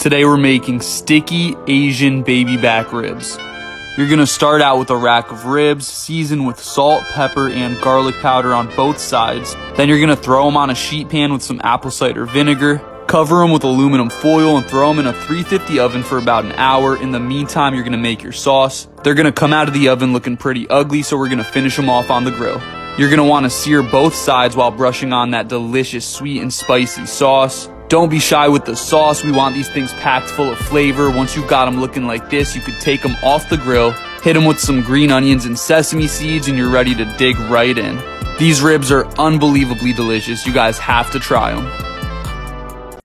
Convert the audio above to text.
Today we're making sticky Asian baby back ribs. You're gonna start out with a rack of ribs, season with salt, pepper, and garlic powder on both sides. Then you're gonna throw them on a sheet pan with some apple cider vinegar, cover them with aluminum foil, and throw them in a 350 oven for about an hour. In the meantime, you're gonna make your sauce. They're gonna come out of the oven looking pretty ugly, so we're gonna finish them off on the grill. You're gonna wanna sear both sides while brushing on that delicious sweet and spicy sauce. Don't be shy with the sauce. We want these things packed full of flavor. Once you've got them looking like this, you could take them off the grill, hit them with some green onions and sesame seeds, and you're ready to dig right in. These ribs are unbelievably delicious. You guys have to try them.